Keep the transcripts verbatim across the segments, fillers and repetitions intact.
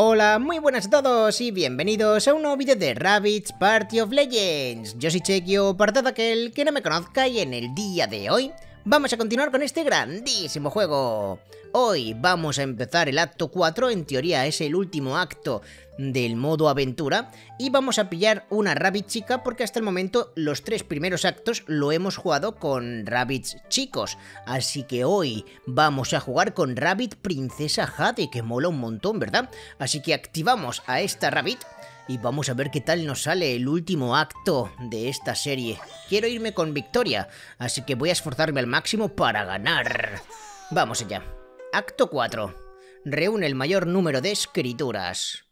Hola, muy buenas a todos y bienvenidos a un nuevo vídeo de Rabbids Party of Legends. Yo soy Chequio, para todo aquel que no me conozca, y en el día de hoy vamos a continuar con este grandísimo juego. Hoy vamos a empezar el acto cuatro, en teoría es el último acto del modo aventura, y vamos a pillar una Rabbid chica porque hasta el momento los tres primeros actos lo hemos jugado con Rabbids chicos, así que hoy vamos a jugar con Rabbid princesa Jade, que mola un montón, ¿verdad? Así que activamos a esta Rabbid y vamos a ver qué tal nos sale el último acto de esta serie. Quiero irme con victoria, así que voy a esforzarme al máximo para ganar. Vamos allá. Acto cuatro. Reúne el mayor número de escrituras.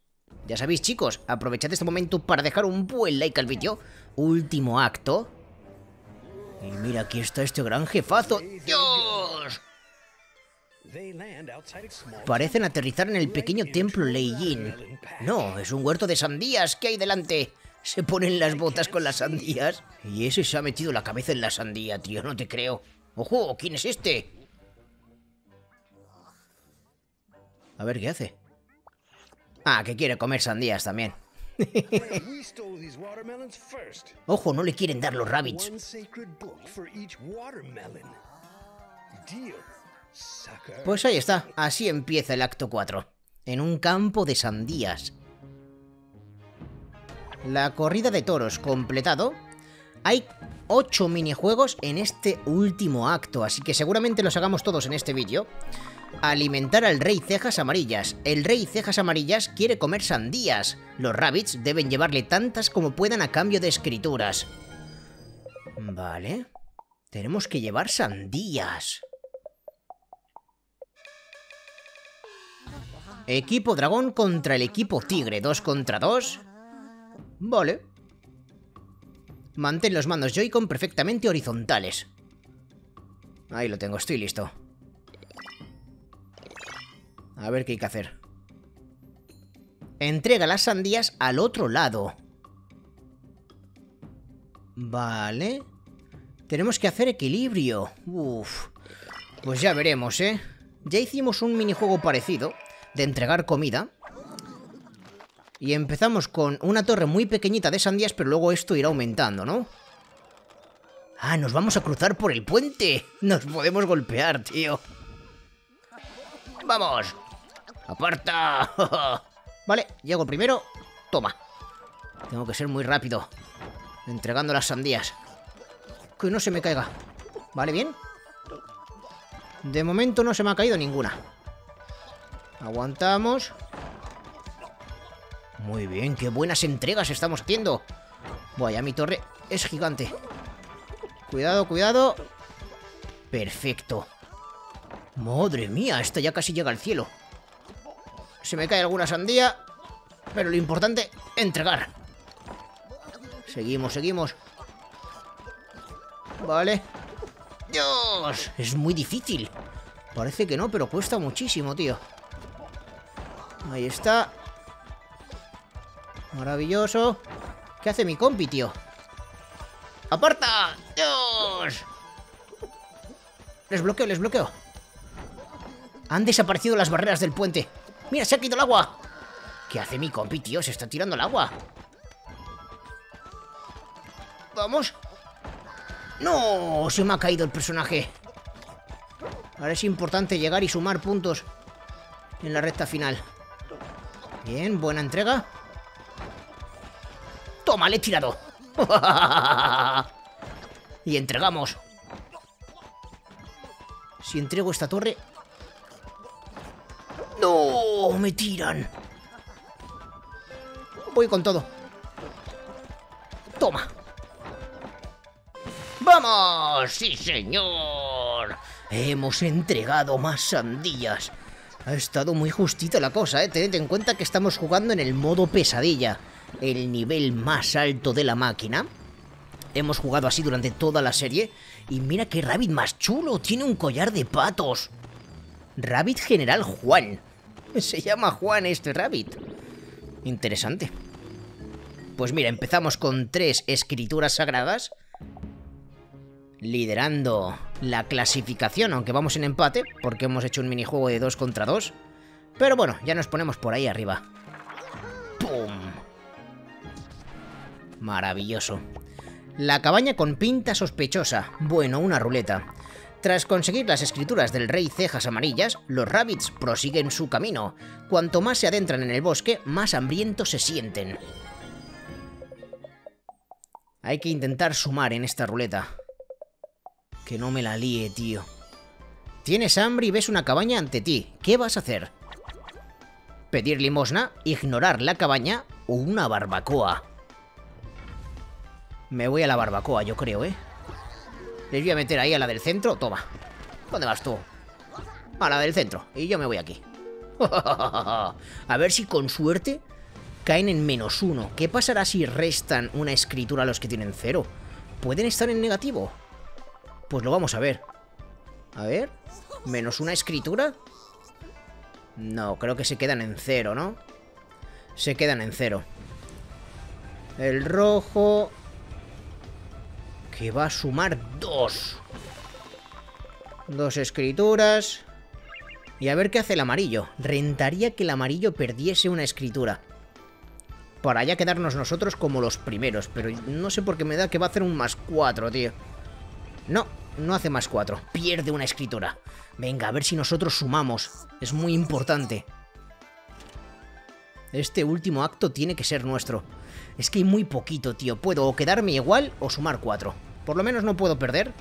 Ya sabéis, chicos, aprovechad este momento para dejar un buen like al vídeo. Último acto. Y mira, aquí está este gran jefazo. ¡Dios! Parecen aterrizar en el pequeño templo Leijin. No, es un huerto de sandías que hay delante. Se ponen las botas con las sandías. Y ese se ha metido la cabeza en la sandía, tío, no te creo. ¡Ojo! ¿Quién es este? A ver, ¿qué hace? Ah, que quiere comer sandías también. Ojo, no le quieren dar los rabbits. Pues ahí está, así empieza el acto cuatro. En un campo de sandías. La corrida de toros completado. Hay ocho minijuegos en este último acto, así que seguramente los hagamos todos en este vídeo. Alimentar al rey cejas amarillas. El rey cejas amarillas quiere comer sandías. Los rabbits deben llevarle tantas como puedan a cambio de escrituras. Vale. Tenemos que llevar sandías. Equipo dragón contra el equipo tigre, dos contra dos. Vale. Mantén los mandos Joy-Con perfectamente horizontales. Ahí lo tengo, estoy listo. A ver qué hay que hacer. Entrega las sandías al otro lado. Vale. Tenemos que hacer equilibrio. Uf. Pues ya veremos, ¿eh? Ya hicimos un minijuego parecido de entregar comida. Y empezamos con una torre muy pequeñita de sandías, pero luego esto irá aumentando, ¿no? Ah, nos vamos a cruzar por el puente. Nos podemos golpear, tío. ¡Vamos! ¡Aparta! Vale, llego primero. Toma. Tengo que ser muy rápido entregando las sandías. Que no se me caiga. Vale, bien. De momento no se me ha caído ninguna. Aguantamos. Muy bien, qué buenas entregas estamos haciendo. Vaya, mi torre es gigante. Cuidado, cuidado. Perfecto. Madre mía, esta ya casi llega al cielo. Se me cae alguna sandía, pero lo importante, entregar. Seguimos, seguimos. Vale. ¡Dios! Es muy difícil. Parece que no, pero cuesta muchísimo, tío. Ahí está. Maravilloso. ¿Qué hace mi compi, tío? ¡Aparta! ¡Dios! Les bloqueo, les bloqueo. Han desaparecido las barreras del puente. ¡Mira, se ha quitado el agua! ¿Qué hace mi compi, tío? Se está tirando el agua. ¡Vamos! ¡No! Se me ha caído el personaje. Ahora es importante llegar y sumar puntos en la recta final. Bien, buena entrega. ¡Toma, le he tirado! Y entregamos. Si entrego esta torre... ¡No! ¡Me tiran! Voy con todo. ¡Toma! ¡Vamos! ¡Sí, señor! Hemos entregado más sandías. Ha estado muy justita la cosa, ¿eh? Tened en cuenta que estamos jugando en el modo pesadilla, el nivel más alto de la máquina. Hemos jugado así durante toda la serie. Y mira qué rabbit más chulo. Tiene un collar de patos. Rabbit General Juan. Se llama Juan este rabbit. Interesante. Pues mira, empezamos con tres escrituras sagradas, liderando la clasificación, aunque vamos en empate porque hemos hecho un minijuego de dos contra dos. Pero bueno, ya nos ponemos por ahí arriba. ¡Pum! Maravilloso. La cabaña con pinta sospechosa. Bueno, una ruleta. Tras conseguir las escrituras del rey Cejas Amarillas, los Rabbids prosiguen su camino. Cuanto más se adentran en el bosque, más hambrientos se sienten. Hay que intentar sumar en esta ruleta. Que no me la líe, tío. Tienes hambre y ves una cabaña ante ti. ¿Qué vas a hacer? Pedir limosna, ignorar la cabaña o una barbacoa. Me voy a la barbacoa, yo creo, ¿eh? Les voy a meter ahí a la del centro. Toma. ¿Dónde vas tú? A la del centro. Y yo me voy aquí. A ver si con suerte caen en menos uno. ¿Qué pasará si restan una escritura a los que tienen cero? ¿Pueden estar en negativo? Pues lo vamos a ver. A ver. ¿Menos una escritura? No, creo que se quedan en cero, ¿no? Se quedan en cero. El rojo... que va a sumar dos. Dos escrituras. Y a ver qué hace el amarillo. Rentaría que el amarillo perdiese una escritura. Para ya quedarnos nosotros como los primeros. Pero no sé por qué me da que va a hacer un más cuatro, tío. No, no hace más cuatro. Pierde una escritura. Venga, a ver si nosotros sumamos. Es muy importante. Este último acto tiene que ser nuestro. Es que hay muy poquito, tío. Puedo o quedarme igual o sumar cuatro. Por lo menos no puedo perder.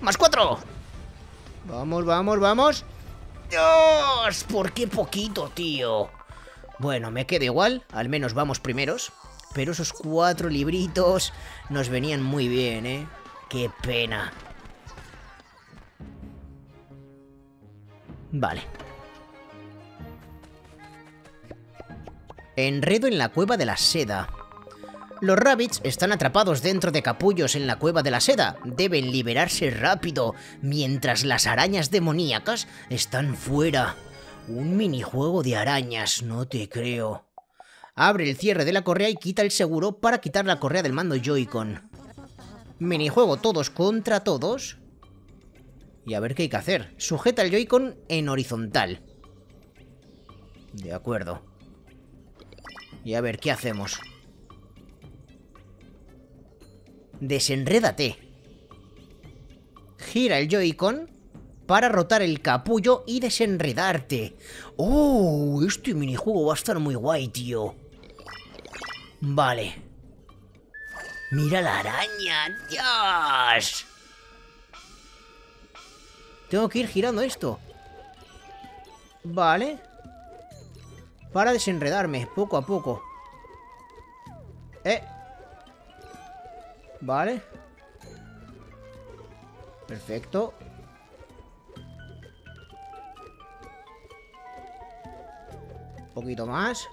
¡Más cuatro! Vamos, vamos, vamos. ¡Dios! ¿Por qué poquito, tío? Bueno, me quedo igual. Al menos vamos primeros. Pero esos cuatro libritos nos venían muy bien, ¿eh? ¡Qué pena! Vale. Enredo en la cueva de la seda. Los Rabbids están atrapados dentro de capullos en la cueva de la seda. Deben liberarse rápido, mientras las arañas demoníacas están fuera. Un minijuego de arañas, no te creo. Abre el cierre de la correa y quita el seguro para quitar la correa del mando Joy-Con. Minijuego todos contra todos. Y a ver qué hay que hacer. Sujeta el Joy-Con en horizontal. De acuerdo. Y a ver qué hacemos. Desenrédate. Gira el Joy-Con para rotar el capullo y desenredarte. ¡Oh! Este minijuego va a estar muy guay, tío. Vale. ¡Mira la araña! ¡Dios! Tengo que ir girando esto. Vale. Para desenredarme, poco a poco. Eh... Vale. Perfecto. Un poquito más.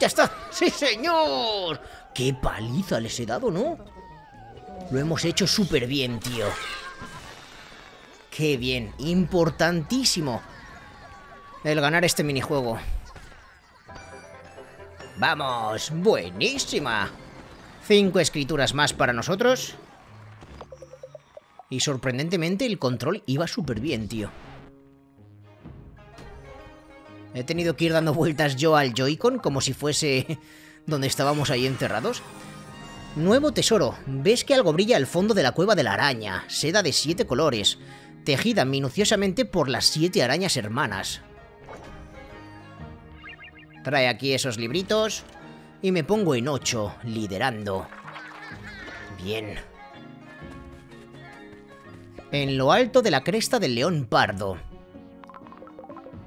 ¡Ya está! ¡Sí, señor! ¡Qué paliza les he dado, ¿no? Lo hemos hecho súper bien, tío. ¡Qué bien! Importantísimo el ganar este minijuego. ¡Vamos! ¡Buenísima! Cinco escrituras más para nosotros. Y sorprendentemente el control iba súper bien, tío. He tenido que ir dando vueltas yo al Joy-Con como si fuese donde estábamos ahí encerrados. Nuevo tesoro. Ves que algo brilla al fondo de la cueva de la araña. Seda de siete colores. Tejida minuciosamente por las siete arañas hermanas. Trae aquí esos libritos y me pongo en ocho, liderando. Bien. En lo alto de la cresta del león pardo.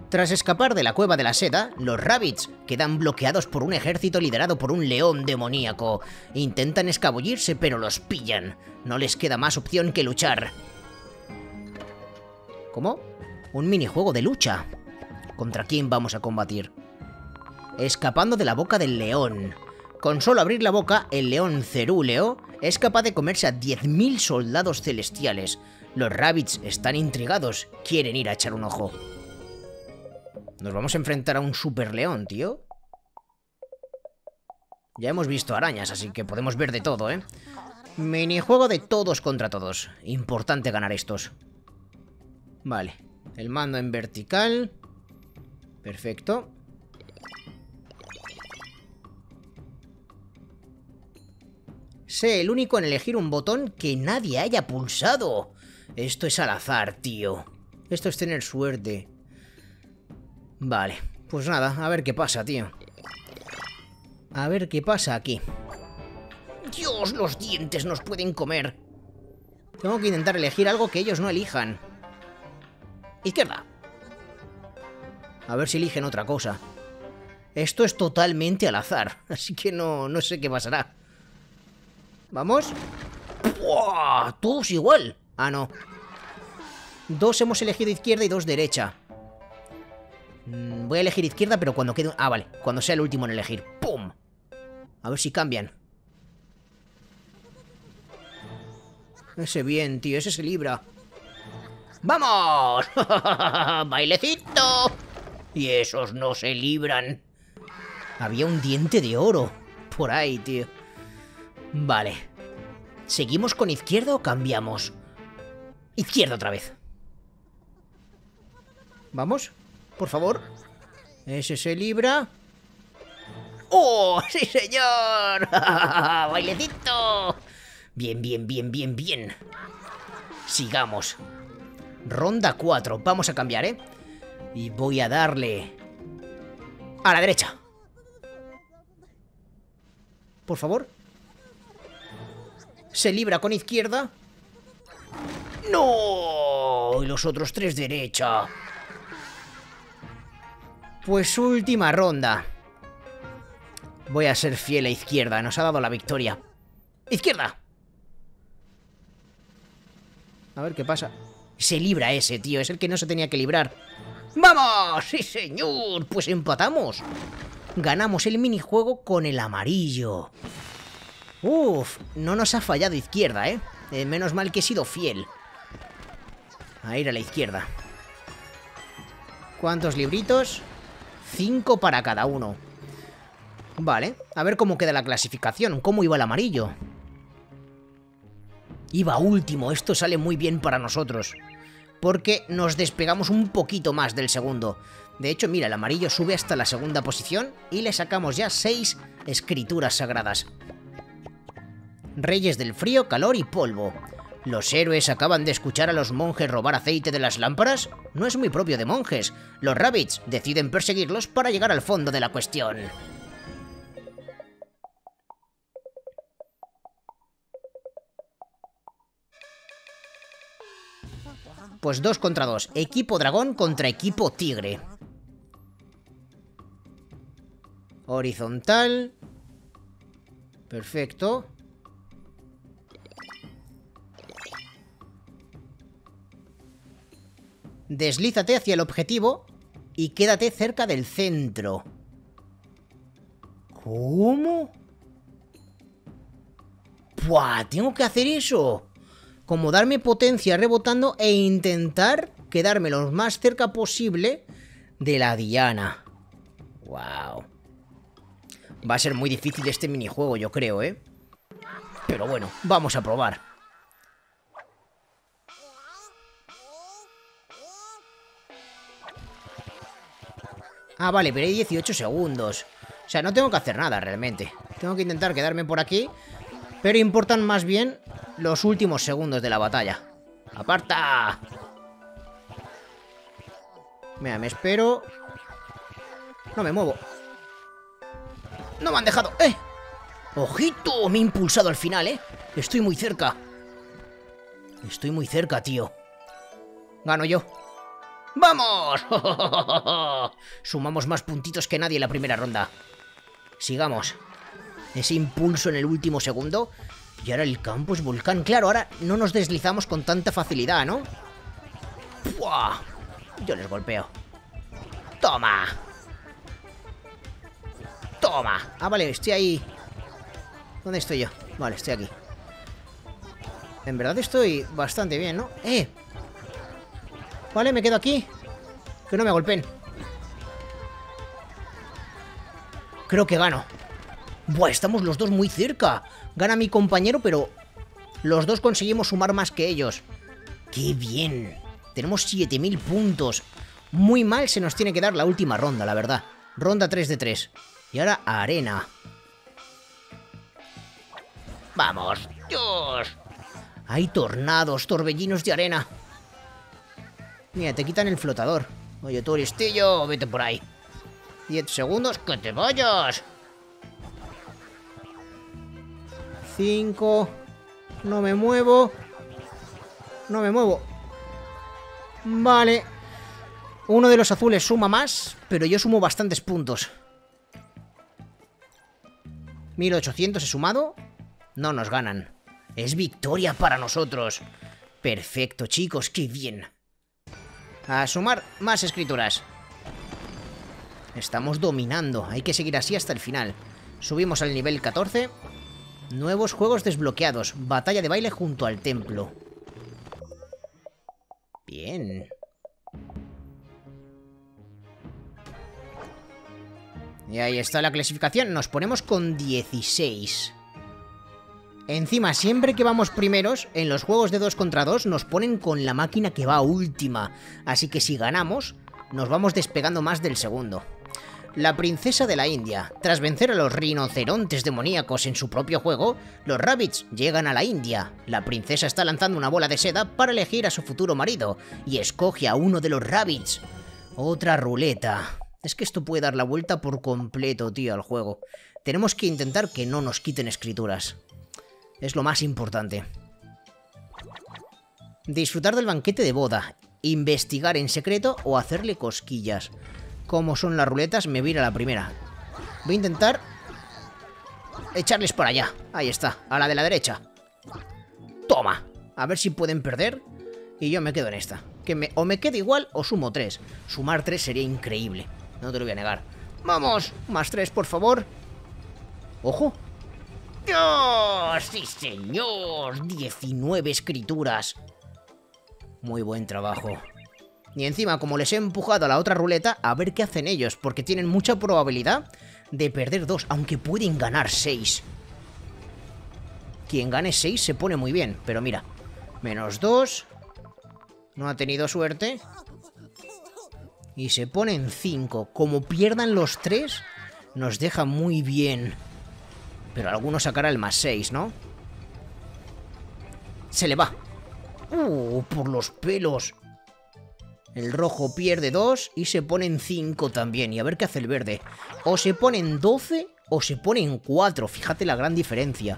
Tras escapar de la cueva de la seda, los Rabbids quedan bloqueados por un ejército liderado por un león demoníaco. Intentan escabullirse, pero los pillan. No les queda más opción que luchar. ¿Cómo? Un minijuego de lucha. ¿Contra quién vamos a combatir? Escapando de la boca del león. Con solo abrir la boca, el león cerúleo es capaz de comerse a diez mil soldados celestiales. Los Rabbids están intrigados. Quieren ir a echar un ojo. Nos vamos a enfrentar a un super león, tío. Ya hemos visto arañas, así que podemos ver de todo, ¿eh? Minijuego de todos contra todos. Importante ganar estos. Vale. El mando en vertical. Perfecto. Sé el único en elegir un botón que nadie haya pulsado. Esto es al azar, tío. Esto es tener suerte. Vale, pues nada, a ver qué pasa, tío. A ver qué pasa aquí. ¡Dios, los dientes nos pueden comer! Tengo que intentar elegir algo que ellos no elijan. Izquierda. A ver si eligen otra cosa. Esto es totalmente al azar, así que no, no sé qué pasará. Vamos. ¡Buah! Todos igual. Ah, no. Dos hemos elegido izquierda y dos derecha. Voy a elegir izquierda, pero cuando quede... Ah, vale. Cuando sea el último en elegir. ¡Pum! A ver si cambian. Ese bien, tío. Ese se libra. ¡Vamos! ¡Bailecito! Y esos no se libran. Había un diente de oro por ahí, tío. Vale. ¿Seguimos con izquierda o cambiamos? Izquierda otra vez. Vamos. Por favor. Ese se libra. ¡Oh, sí, señor! ¡Bailecito! Bien, bien, bien, bien, bien. Sigamos. Ronda cuatro. Vamos a cambiar, ¿eh? Y voy a darle... a la derecha. Por favor. Se libra con izquierda. ¡No! Y los otros tres derecha. Pues última ronda. Voy a ser fiel a izquierda. Nos ha dado la victoria. ¡Izquierda! A ver qué pasa. Se libra ese, tío. Es el que no se tenía que librar. ¡Vamos! ¡Sí, señor! Pues empatamos. Ganamos el minijuego con el amarillo. Uf, no nos ha fallado izquierda, ¿eh? Eh, menos mal que he sido fiel. A ir a la izquierda. ¿Cuántos libritos? Cinco para cada uno. Vale, a ver cómo queda la clasificación. ¿Cómo iba el amarillo? Iba último. Esto sale muy bien para nosotros, porque nos despegamos un poquito más del segundo. De hecho, mira, el amarillo sube hasta la segunda posición y le sacamos ya seis escrituras sagradas. Reyes del frío, calor y polvo. ¿Los héroes acaban de escuchar a los monjes robar aceite de las lámparas? No es muy propio de monjes. Los Rabbids deciden perseguirlos para llegar al fondo de la cuestión. Pues dos contra dos. Equipo dragón contra equipo tigre. Horizontal. Perfecto. Deslízate hacia el objetivo y quédate cerca del centro. ¿Cómo? ¡Puah! Tengo que hacer eso. Como darme potencia rebotando e intentar quedarme lo más cerca posible de la diana. ¡Wow! Va a ser muy difícil este minijuego, yo creo, ¿eh? Pero bueno, vamos a probar. Ah, vale, pero hay dieciocho segundos. O sea, no tengo que hacer nada realmente. Tengo que intentar quedarme por aquí. Pero importan más bien los últimos segundos de la batalla. ¡Aparta! Mira, me espero. No me muevo. ¡No me han dejado! ¡Eh! ¡Ojito! Me he impulsado al final, ¿eh? Estoy muy cerca. Estoy muy cerca, tío. Gano yo. ¡Vamos! Sumamos más puntitos que nadie en la primera ronda. Sigamos. Ese impulso en el último segundo. Y ahora el campo es volcán. Claro, ahora no nos deslizamos con tanta facilidad, ¿no? ¡Puah! Yo les golpeo. ¡Toma! ¡Toma! Ah, vale, estoy ahí. ¿Dónde estoy yo? Vale, estoy aquí. En verdad estoy bastante bien, ¿no? ¡Eh! Vale, me quedo aquí. Que no me golpeen. Creo que gano. Buah, estamos los dos muy cerca. Gana mi compañero, pero los dos conseguimos sumar más que ellos. ¡Qué bien! Tenemos siete mil puntos. Muy mal se nos tiene que dar la última ronda, la verdad. Ronda tres de tres. Y ahora arena. ¡Vamos! ¡Dios! Hay tornados, torbellinos de arena. Mira, te quitan el flotador. Oye, tú listillo, vete por ahí. diez segundos, que te vayas. cinco. No me muevo. No me muevo. Vale. Uno de los azules suma más, pero yo sumo bastantes puntos. mil ochocientos he sumado. No nos ganan. Es victoria para nosotros. Perfecto, chicos, qué bien. A sumar más escrituras. Estamos dominando. Hay que seguir así hasta el final. Subimos al nivel catorce. Nuevos juegos desbloqueados. Batalla de baile junto al templo. Bien. Y ahí está la clasificación. Nos ponemos con dieciséis. Encima, siempre que vamos primeros, en los juegos de dos contra dos nos ponen con la máquina que va última. Así que si ganamos, nos vamos despegando más del segundo. La princesa de la India. Tras vencer a los rinocerontes demoníacos en su propio juego, los Rabbids llegan a la India. La princesa está lanzando una bola de seda para elegir a su futuro marido, y escoge a uno de los Rabbids. Otra ruleta. Es que esto puede dar la vuelta por completo, tío, al juego. Tenemos que intentar que no nos quiten escrituras. Es lo más importante. Disfrutar del banquete de boda. Investigar en secreto o hacerle cosquillas. Como son las ruletas, me voy a ir a la primera. Voy a intentar echarles para allá. Ahí está, a la de la derecha. Toma. A ver si pueden perder. Y yo me quedo en esta. Que me, o me quedo igual o sumo tres. Sumar tres sería increíble. No te lo voy a negar. ¡Vamos! Más tres, por favor. ¡Ojo! ¡Dios! ¡Sí, señor! diecinueve escrituras. Muy buen trabajo. Y encima, como les he empujado a la otra ruleta, a ver qué hacen ellos, porque tienen mucha probabilidad de perder dos, aunque pueden ganar seis. Quien gane seis se pone muy bien, pero mira. Menos dos. No ha tenido suerte. Y se ponen cinco. Como pierdan los tres, nos deja muy bien. Pero alguno sacará el más seis, ¿no? Se le va. ¡Uh! Por los pelos. El rojo pierde dos y se ponen cinco también. Y a ver qué hace el verde. O se ponen doce o se ponen cuatro. Fíjate la gran diferencia.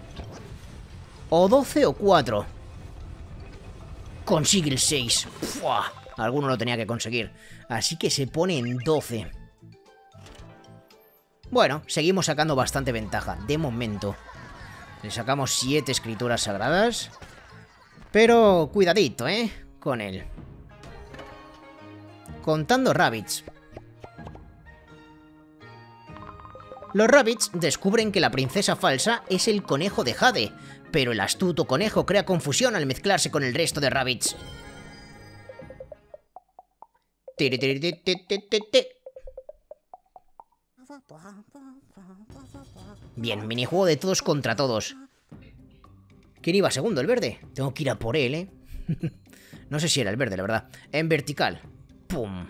O doce o cuatro. Consigue el seis. ¡Fua! Alguno lo tenía que conseguir. Así que se ponen doce. Bueno, seguimos sacando bastante ventaja, de momento. Le sacamos siete escrituras sagradas. Pero cuidadito, ¿eh? Con él. Contando Rabbids. Los Rabbids descubren que la princesa falsa es el conejo de Jade, pero el astuto conejo crea confusión al mezclarse con el resto de Rabbids. Tiritiritiritiritiritiritirit. Bien, minijuego de todos contra todos. ¿Quién iba segundo? ¿El verde? Tengo que ir a por él, ¿eh? No sé si era el verde, la verdad. En vertical. ¡Pum!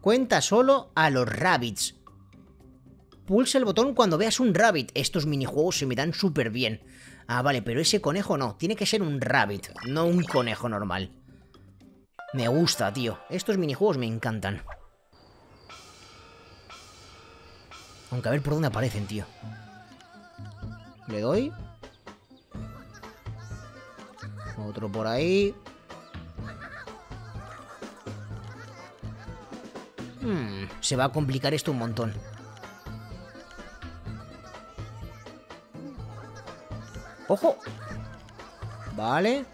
Cuenta solo a los Rabbids. Pulsa el botón cuando veas un Rabbid. Estos minijuegos se me dan súper bien. Ah, vale, pero ese conejo no. Tiene que ser un Rabbid, no un conejo normal. Me gusta, tío. Estos minijuegos me encantan. Aunque a ver por dónde aparecen, tío. Le doy. Otro por ahí. Hmm, se va a complicar esto un montón. ¡Ojo! Vale.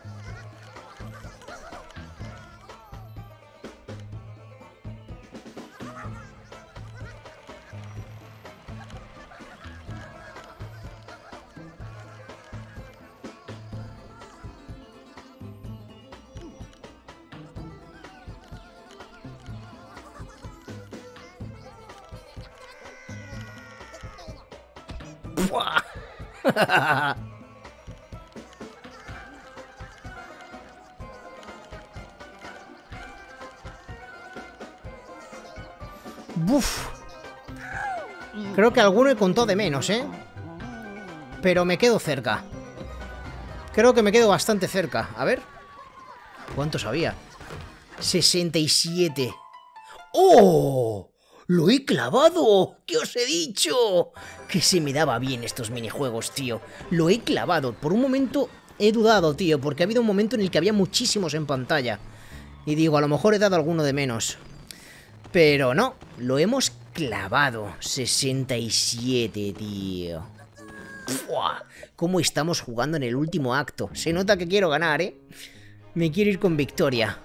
Buf. Creo que alguno he contado de menos, ¿eh? Pero me quedo cerca. Creo que me quedo bastante cerca. A ver. ¿Cuántos había? sesenta y siete. ¡Oh! ¡Lo he clavado! ¡Que os he dicho! Que se me daba bien estos minijuegos, tío. Lo he clavado. Por un momento he dudado, tío, porque ha habido un momento en el que había muchísimos en pantalla. Y digo, a lo mejor he dado alguno de menos. Pero no, lo hemos clavado. sesenta y siete, tío. ¡Fua! ¿Cómo estamos jugando en el último acto? Se nota que quiero ganar, ¿eh? Me quiero ir con victoria.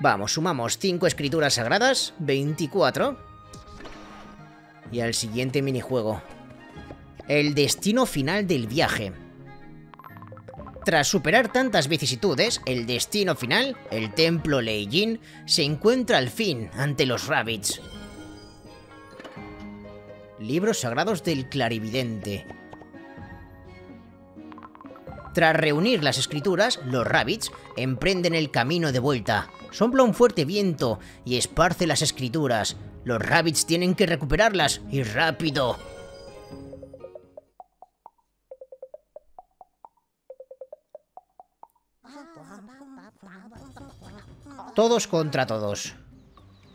Vamos, sumamos cinco escrituras sagradas, veinticuatro. Y al siguiente minijuego. El destino final del viaje. Tras superar tantas vicisitudes, el destino final, el templo Leijin, se encuentra al fin ante los Rabbids. Libros sagrados del clarividente. Tras reunir las escrituras, los Rabbids emprenden el camino de vuelta. Sopla un fuerte viento y esparce las escrituras. Los Rabbids tienen que recuperarlas, y rápido. Todos contra todos.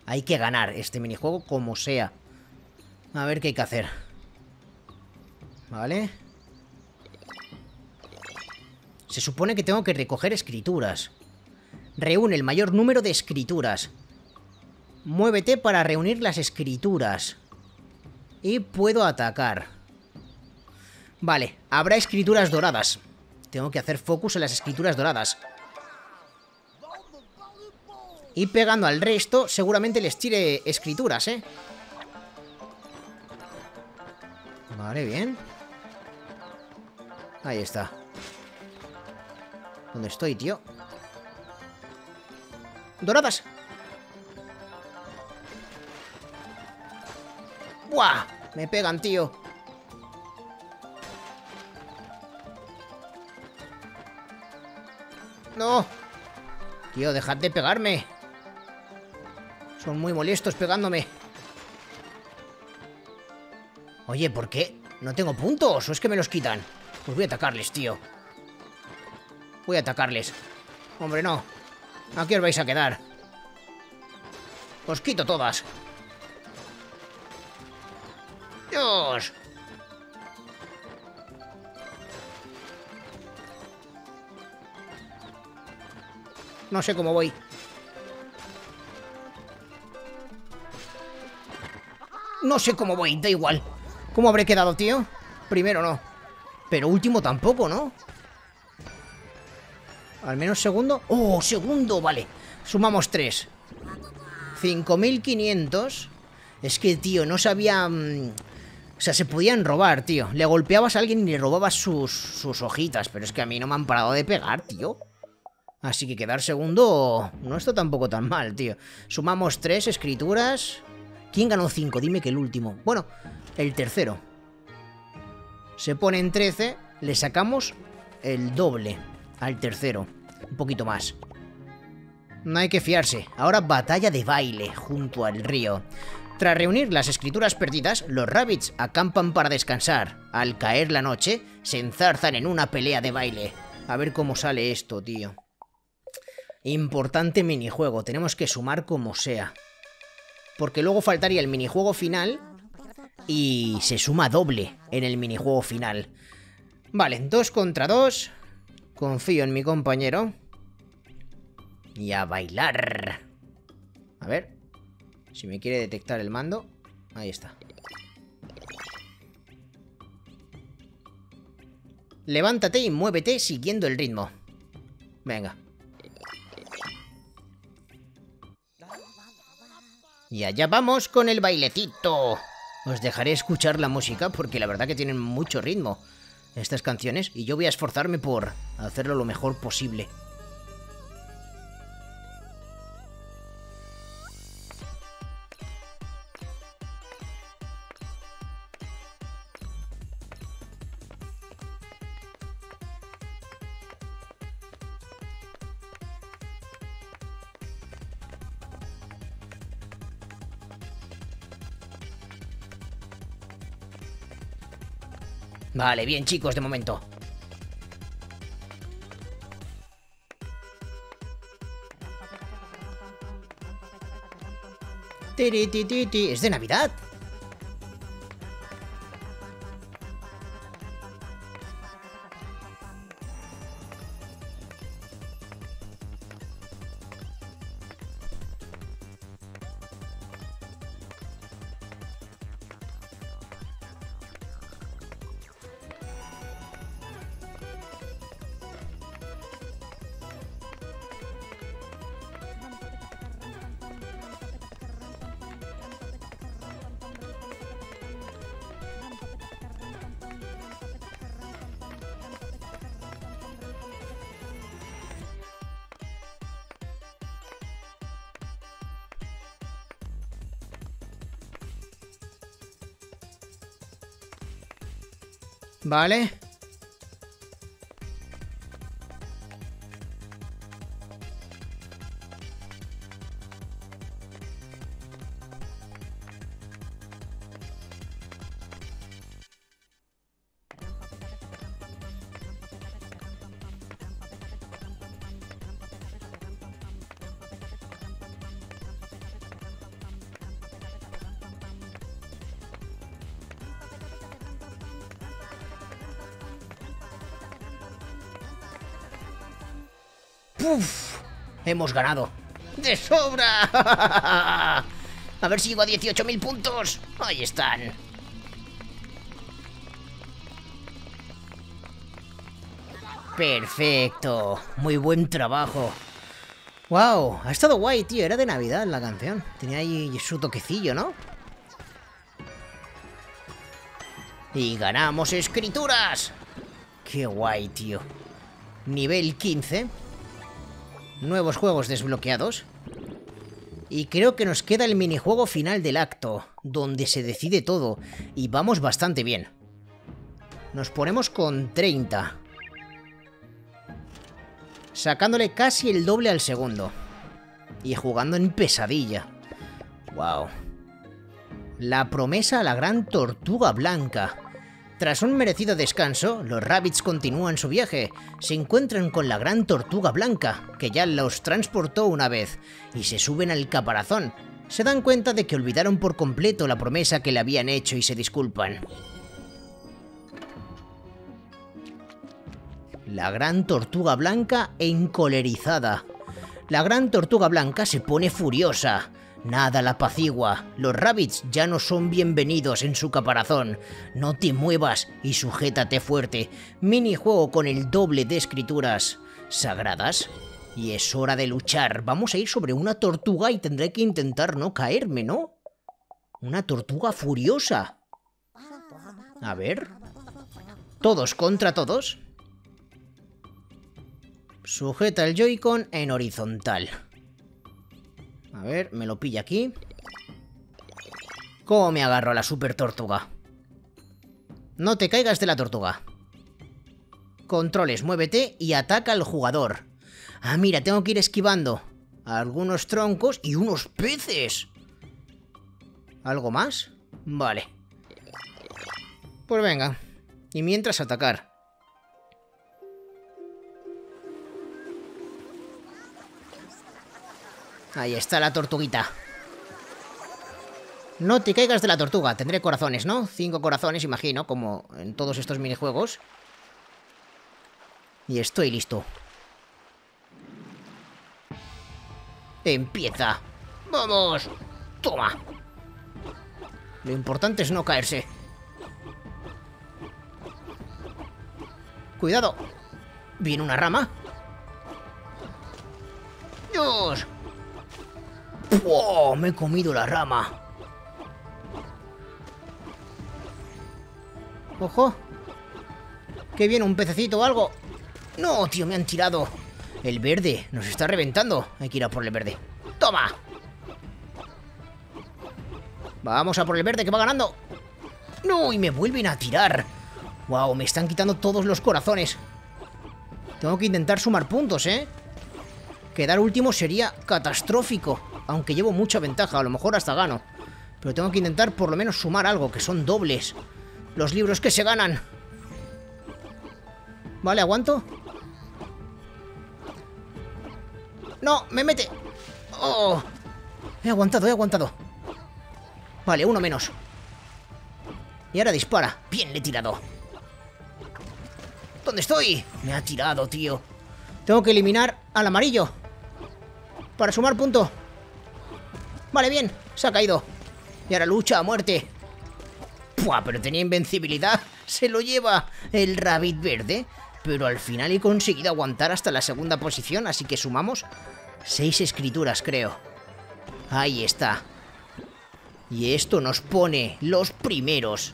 Hay que ganar este minijuego como sea. A ver qué hay que hacer. Vale. Se supone que tengo que recoger escrituras. Reúne el mayor número de escrituras. Muévete para reunir las escrituras. Y puedo atacar. Vale, habrá escrituras doradas. Tengo que hacer focus en las escrituras doradas. Y pegando al resto, seguramente les tire escrituras, ¿eh? Vale, bien. Ahí está. ¿Dónde estoy, tío? ¡Doradas! ¡Buah! Me pegan, tío. ¡No! Tío, dejad de pegarme. Son muy molestos pegándome. Oye, ¿por qué? ¿No tengo puntos? ¿O es que me los quitan? Pues voy a atacarles, tío. Voy a atacarles. Hombre, no. Aquí os vais a quedar. Os quito todas. ¡Dios! No sé cómo voy. No sé cómo voy, da igual. ¿Cómo habré quedado, tío? Primero no. Pero último tampoco, ¿no? Al menos segundo. ¡Oh, segundo! Vale. Sumamos tres. cinco mil quinientos. Es que, tío, no sabía... O sea, se podían robar, tío. Le golpeabas a alguien y le robabas sus, sus hojitas. Pero es que a mí no me han parado de pegar, tío. Así que quedar segundo no está tampoco tan mal, tío. Sumamos tres escrituras. ¿Quién ganó cinco? Dime que el último. Bueno, el tercero. Se pone en trece. Le sacamos el doble. Al tercero, un poquito más. No hay que fiarse. Ahora batalla de baile junto al río. Tras reunir las escrituras perdidas, los Rabbids acampan para descansar. Al caer la noche, se enzarzan en una pelea de baile. A ver cómo sale esto, tío. Importante minijuego. Tenemos que sumar como sea. Porque luego faltaría el minijuego final. Y se suma doble en el minijuego final. Vale, dos contra dos. Confío en mi compañero. Y a bailar. A ver. Si me quiere detectar el mando. Ahí está. Levántate y muévete siguiendo el ritmo. Venga. Y allá vamos con el bailecito. Os dejaré escuchar la música porque la verdad que tienen mucho ritmo estas canciones, y yo voy a esforzarme por hacerlo lo mejor posible. Vale, bien chicos, de momento. Es de Navidad. Vale. ¡Puf! Hemos ganado. ¡De sobra! A ver si llego a dieciocho mil puntos. Ahí están. Perfecto. Muy buen trabajo. ¡Wow! Ha estado guay, tío. Era de Navidad la canción. Tenía ahí su toquecillo, ¿no? Y ganamos escrituras. ¡Qué guay, tío! Nivel quince. Nuevos juegos desbloqueados. Y creo que nos queda el minijuego final del acto, donde se decide todo. Y vamos bastante bien. Nos ponemos con treinta. Sacándole casi el doble al segundo. Y jugando en pesadilla. Wow. La promesa a la gran tortuga blanca. Tras un merecido descanso, los Rabbids continúan su viaje. Se encuentran con la gran tortuga blanca, que ya los transportó una vez, y se suben al caparazón. Se dan cuenta de que olvidaron por completo la promesa que le habían hecho y se disculpan. La gran tortuga blanca encolerizada. La gran tortuga blanca se pone furiosa. Nada la apacigua. Los Rabbids ya no son bienvenidos en su caparazón. No te muevas y sujétate fuerte. Minijuego con el doble de escrituras sagradas. Y es hora de luchar. Vamos a ir sobre una tortuga y tendré que intentar no caerme, ¿no? Una tortuga furiosa. A ver. Todos contra todos. Sujeta el Joy-Con en horizontal. A ver, me lo pilla aquí. ¿Cómo me agarro a la super tortuga? No te caigas de la tortuga. Controles, muévete y ataca al jugador. Ah, mira, tengo que ir esquivando algunos troncos y unos peces. ¿Algo más? Vale. Pues venga. Y mientras atacar. Ahí está la tortuguita. No te caigas de la tortuga. Tendré corazones, ¿no? Cinco corazones, imagino, como en todos estos minijuegos. Y estoy listo. Empieza. ¡Vamos! ¡Toma! Lo importante es no caerse. ¡Cuidado! ¿Viene una rama? ¡Dios! ¡Wow! Me he comido la rama. ¡Ojo! ¡Que viene un pececito o algo! ¡No, tío! Me han tirado. El verde. Nos está reventando. Hay que ir a por el verde. ¡Toma! Vamos a por el verde que va ganando. ¡No! Y me vuelven a tirar. ¡Wow! Me están quitando todos los corazones. Tengo que intentar sumar puntos, ¿eh? Quedar último sería catastrófico. Aunque llevo mucha ventaja, a lo mejor hasta gano. Pero tengo que intentar por lo menos sumar algo, que son dobles. Los libros que se ganan. Vale, aguanto. ¡No! ¡Me mete! ¡Oh! He aguantado, he aguantado. Vale, uno menos. Y ahora dispara. Bien, le he tirado. ¿Dónde estoy? Me ha tirado, tío. Tengo que eliminar al amarillo para sumar punto. Vale, bien. Se ha caído. Y ahora lucha a muerte. ¡Puah! Pero tenía invencibilidad. Se lo lleva el Rabbid verde. Pero al final he conseguido aguantar hasta la segunda posición. Así que sumamos seis escrituras, creo. Ahí está. Y esto nos pone los primeros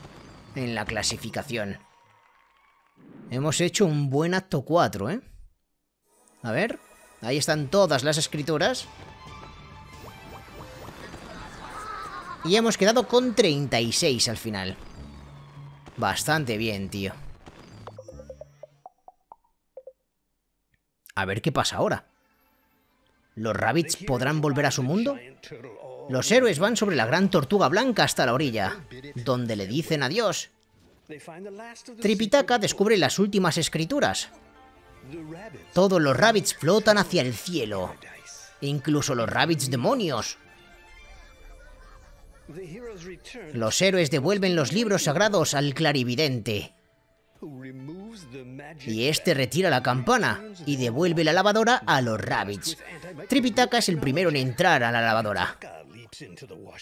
en la clasificación. Hemos hecho un buen acto cuatro, ¿eh? A ver. Ahí están todas las escrituras. Y hemos quedado con treinta y seis al final. Bastante bien, tío. A ver qué pasa ahora. ¿Los Rabbids podrán volver a su mundo? Los héroes van sobre la gran tortuga blanca hasta la orilla, donde le dicen adiós. Tripitaka descubre las últimas escrituras. Todos los Rabbids flotan hacia el cielo. Incluso los Rabbids demonios. Los héroes devuelven los libros sagrados al clarividente. Y este retira la campana y devuelve la lavadora a los Rabbids. Tripitaka es el primero en entrar a la lavadora.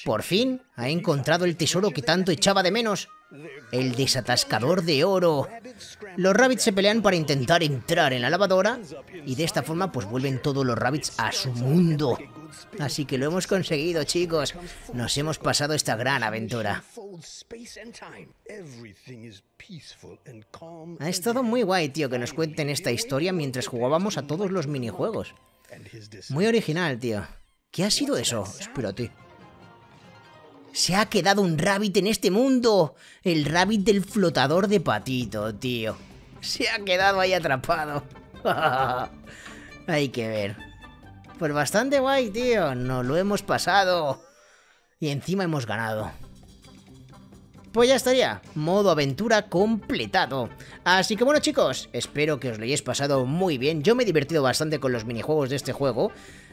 Por fin ha encontrado el tesoro que tanto echaba de menos. El desatascador de oro. Los Rabbids se pelean para intentar entrar en la lavadora. Y de esta forma pues vuelven todos los Rabbids a su mundo. Así que lo hemos conseguido, chicos. Nos hemos pasado esta gran aventura. Ha estado muy guay, tío, que nos cuenten esta historia mientras jugábamos a todos los minijuegos. Muy original, tío. ¿Qué ha sido eso? Espérate. ¡Se ha quedado un Rabbid en este mundo! El Rabbid del flotador de patito, tío. Se ha quedado ahí atrapado. Hay que ver. Pues bastante guay, tío. Nos lo hemos pasado. Y encima hemos ganado. Pues ya estaría. Modo aventura completado. Así que bueno, chicos. Espero que os lo hayáis pasado muy bien. Yo me he divertido bastante con los minijuegos de este juego.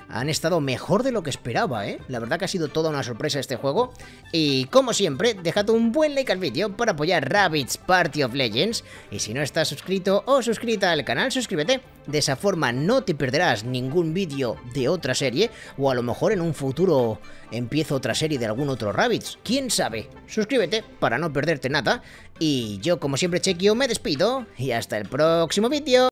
Han estado mejor de lo que esperaba, ¿eh? La verdad que ha sido toda una sorpresa este juego. Y como siempre, dejad un buen like al vídeo para apoyar Rabbids Party of Legends. Y si no estás suscrito o suscrita al canal, suscríbete. De esa forma no te perderás ningún vídeo de otra serie. O a lo mejor en un futuro empiezo otra serie de algún otro Rabbids. ¿Quién sabe? Suscríbete para no perderte nada. Y yo, como siempre, Chequio, me despido. Y hasta el próximo vídeo.